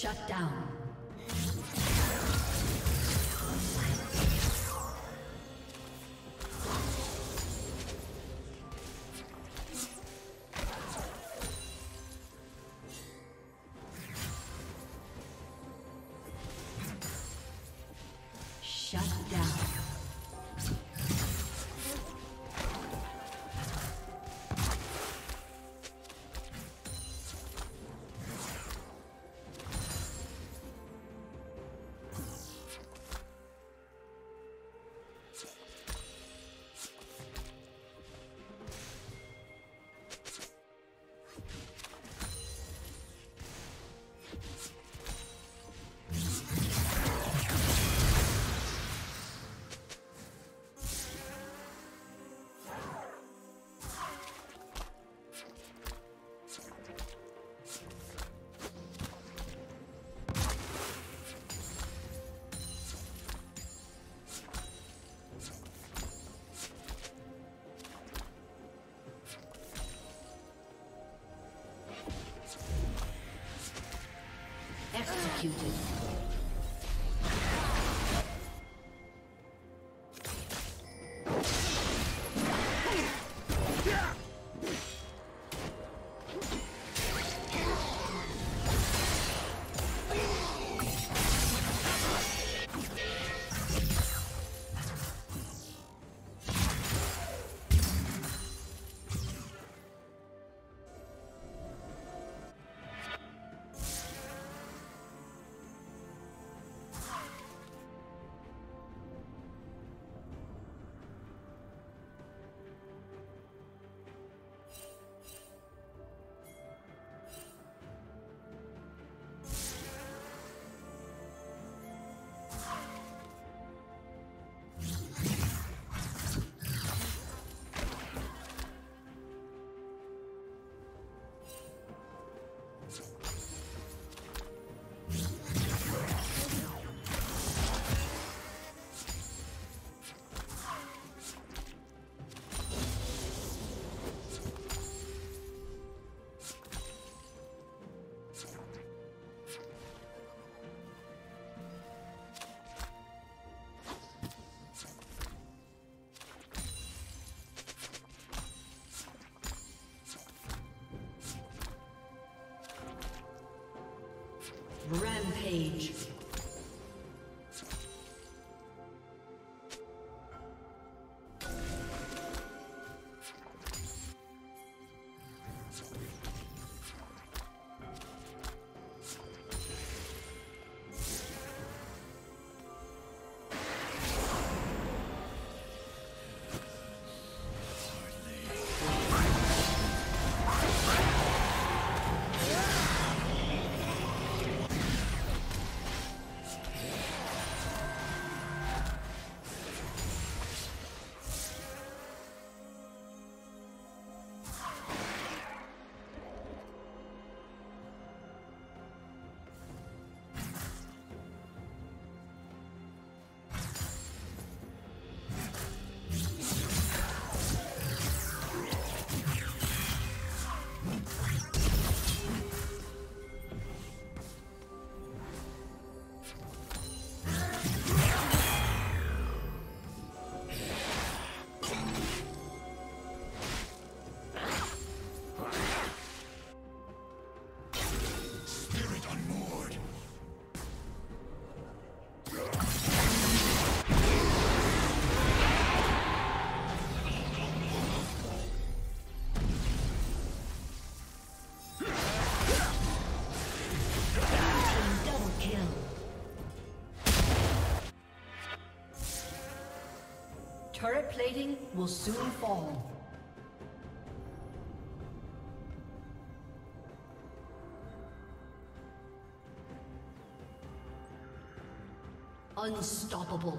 Shut down. Executed. Rampage. Turret plating will soon fall. Unstoppable.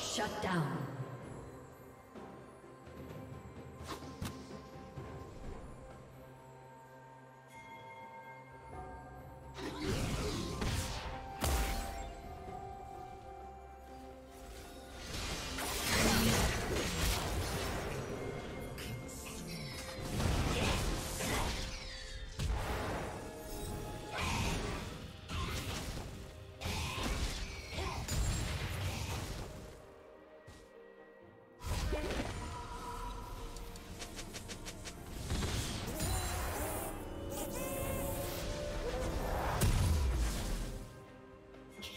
Shut down.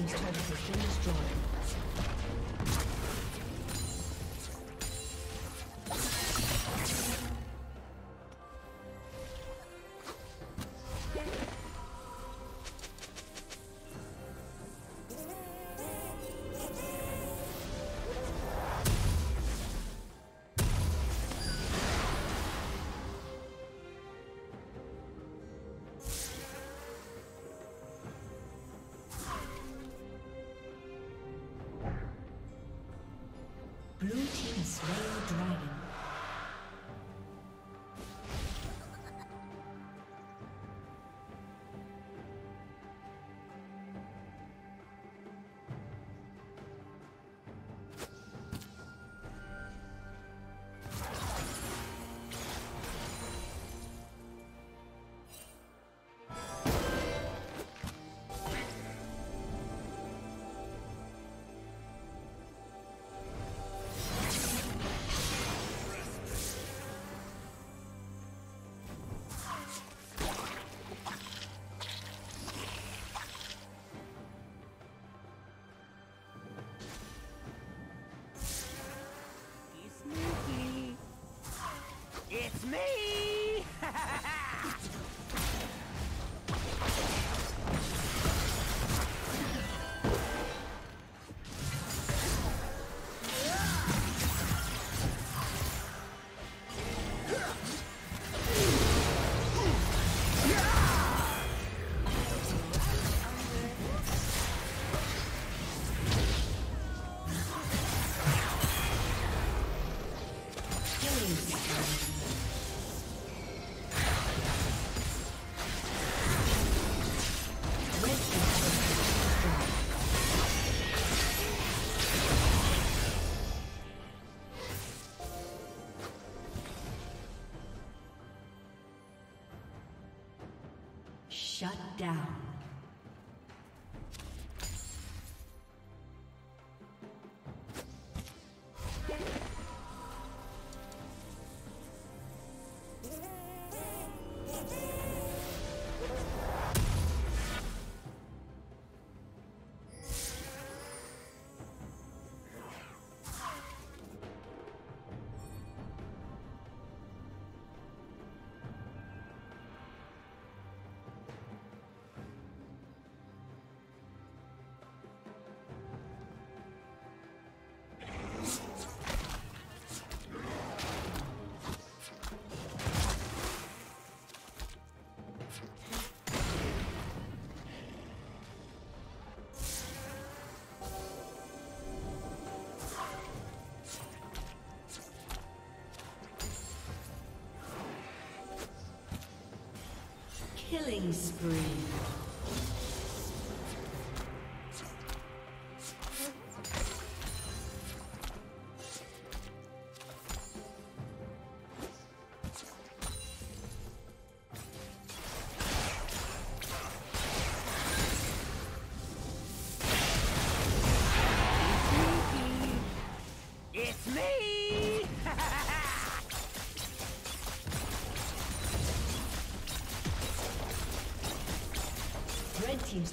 Team's turret has been destroyed. Blue team slay the dragon. It's me! Shut down. Killing spree. Team's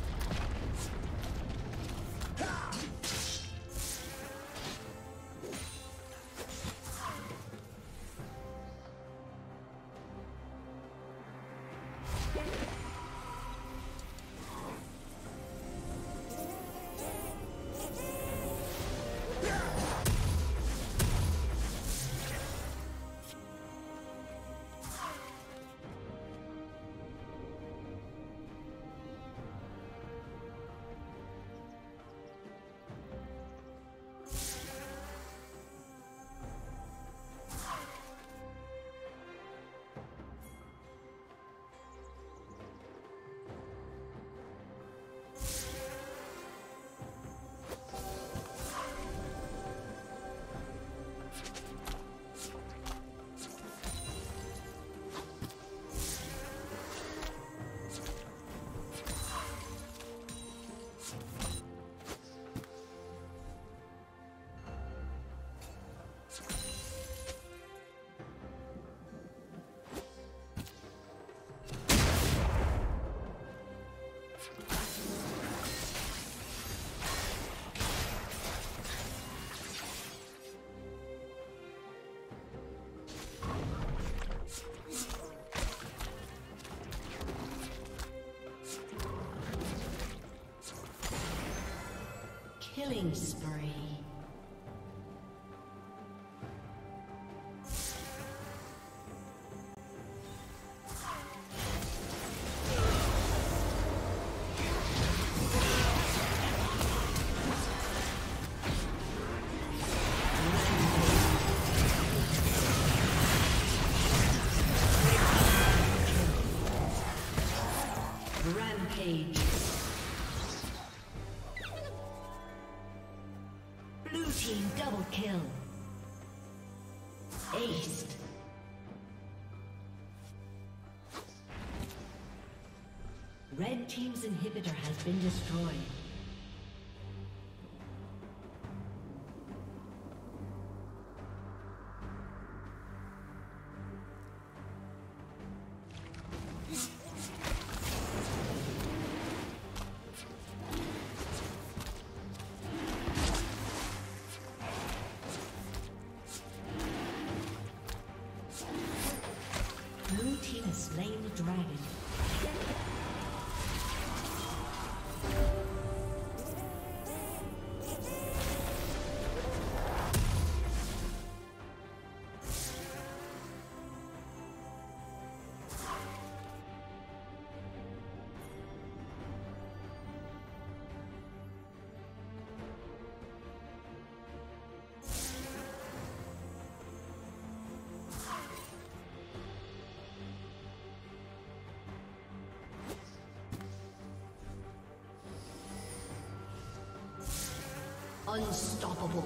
Killing spree. Kill. Ace. Red team's inhibitor has been destroyed. Unstoppable.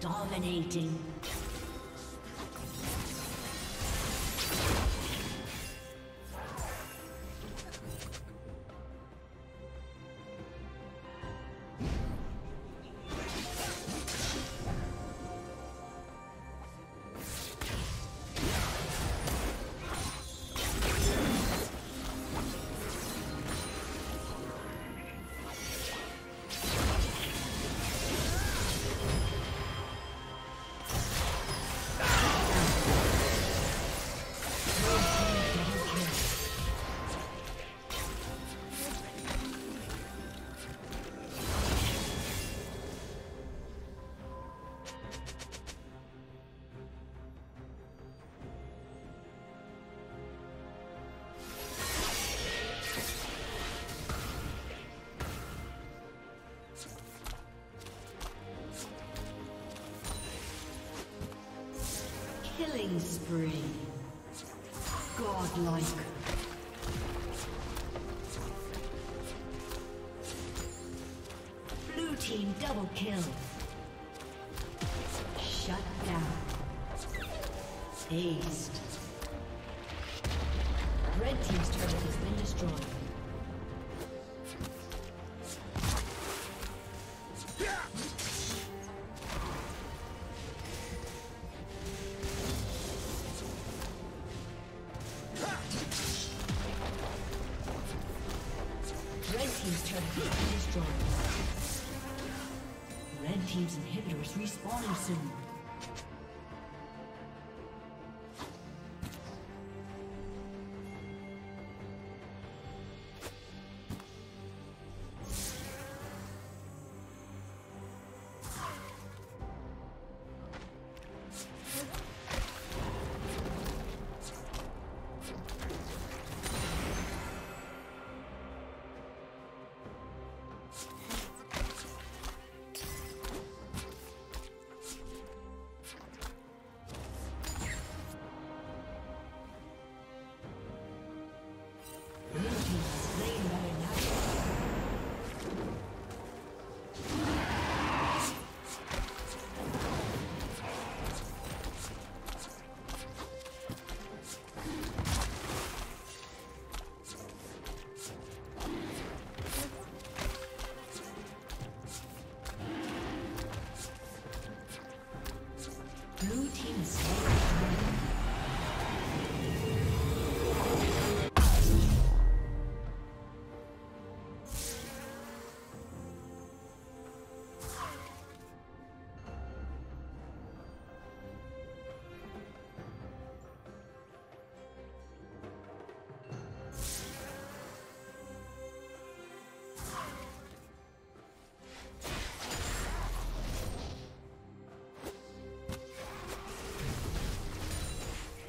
Dominating. Killing spree. Godlike. Blue team double kill. Shut down. Aced. Red team's turret has been destroyed. Respawning soon.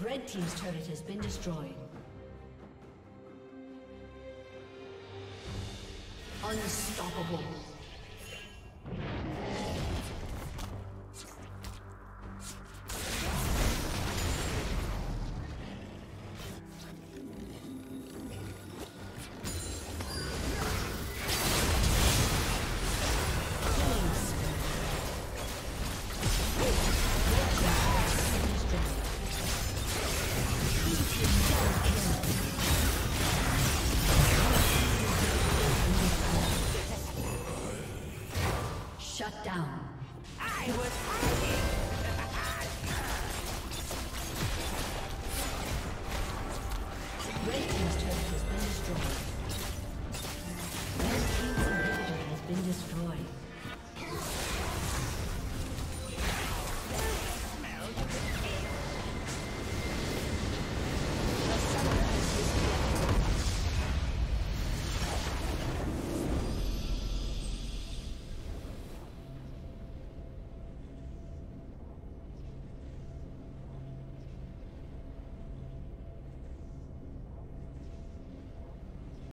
Red team's turret has been destroyed. Unstoppable. Shut down.